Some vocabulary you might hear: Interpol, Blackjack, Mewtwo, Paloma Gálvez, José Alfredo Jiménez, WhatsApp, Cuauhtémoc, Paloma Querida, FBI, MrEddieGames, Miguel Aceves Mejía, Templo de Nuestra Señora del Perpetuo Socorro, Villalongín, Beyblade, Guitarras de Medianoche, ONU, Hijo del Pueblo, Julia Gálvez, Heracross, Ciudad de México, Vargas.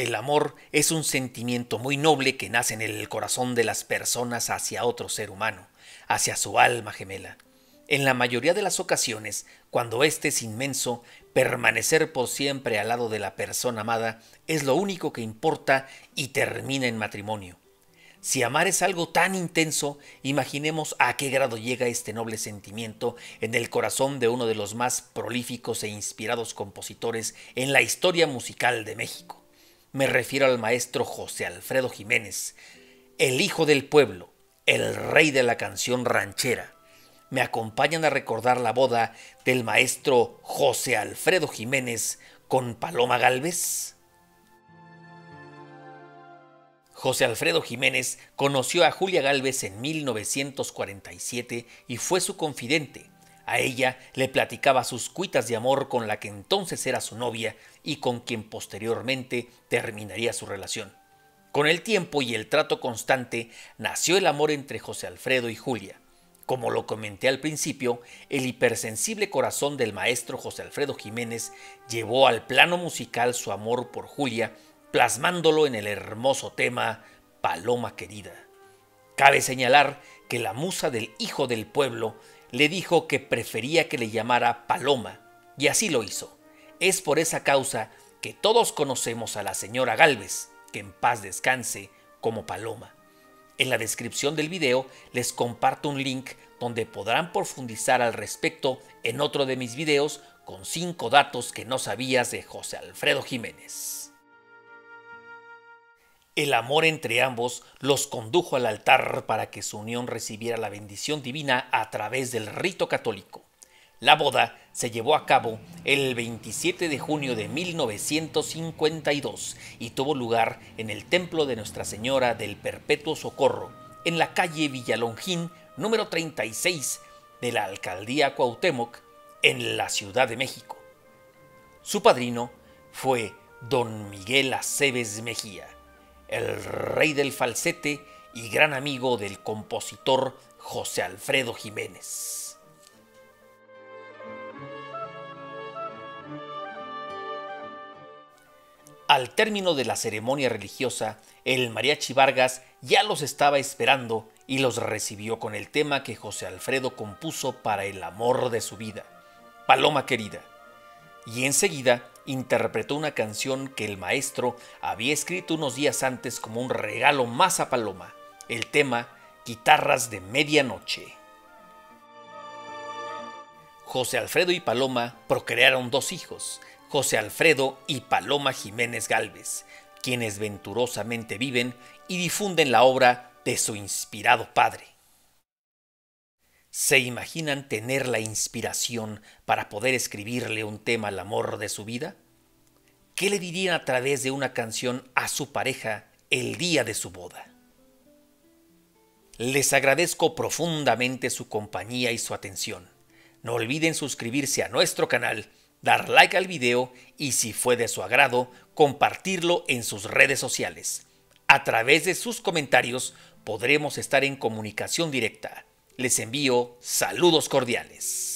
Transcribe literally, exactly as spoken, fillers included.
El amor es un sentimiento muy noble que nace en el corazón de las personas hacia otro ser humano, hacia su alma gemela. En la mayoría de las ocasiones, cuando éste es inmenso, permanecer por siempre al lado de la persona amada es lo único que importa y termina en matrimonio. Si amar es algo tan intenso, imaginemos a qué grado llega este noble sentimiento en el corazón de uno de los más prolíficos e inspirados compositores en la historia musical de México. Me refiero al maestro José Alfredo Jiménez, el Hijo del Pueblo, el rey de la canción ranchera. Me acompañan a recordar la boda del maestro José Alfredo Jiménez con Paloma Gálvez. José Alfredo Jiménez conoció a Julia Gálvez en mil novecientos cuarenta y siete y fue su confidente. A ella le platicaba sus cuitas de amor con la que entonces era su novia y con quien posteriormente terminaría su relación. Con el tiempo y el trato constante nació el amor entre José Alfredo y Julia. Como lo comenté al principio, el hipersensible corazón del maestro José Alfredo Jiménez llevó al plano musical su amor por Julia, plasmándolo en el hermoso tema Paloma Querida. Cabe señalar que la musa del Hijo del Pueblo le dijo que prefería que le llamara Paloma, y así lo hizo. Es por esa causa que todos conocemos a la señora Gálvez, que en paz descanse, como Paloma. En la descripción del video les comparto un link donde podrán profundizar al respecto en otro de mis videos con cinco datos que no sabías de José Alfredo Jiménez. El amor entre ambos los condujo al altar para que su unión recibiera la bendición divina a través del rito católico. La boda se llevó a cabo el veintisiete de junio de mil novecientos cincuenta y dos y tuvo lugar en el Templo de Nuestra Señora del Perpetuo Socorro, en la calle Villalongín, número treinta y seis, de la Alcaldía Cuauhtémoc, en la Ciudad de México. Su padrino fue don Miguel Aceves Mejía, el rey del falsete y gran amigo del compositor José Alfredo Jiménez. Al término de la ceremonia religiosa, el mariachi Vargas ya los estaba esperando y los recibió con el tema que José Alfredo compuso para el amor de su vida, Paloma Querida. Y enseguida interpretó una canción que el maestro había escrito unos días antes como un regalo más a Paloma, el tema Guitarras de Medianoche. José Alfredo y Paloma procrearon dos hijos, José Alfredo y Paloma Jiménez Gálvez, quienes venturosamente viven y difunden la obra de su inspirado padre. ¿Se imaginan tener la inspiración para poder escribirle un tema al amor de su vida? ¿Qué le dirían a través de una canción a su pareja el día de su boda? Les agradezco profundamente su compañía y su atención. No olviden suscribirse a nuestro canal, dar like al video y si fue de su agrado, compartirlo en sus redes sociales. A través de sus comentarios podremos estar en comunicación directa. Les envío saludos cordiales.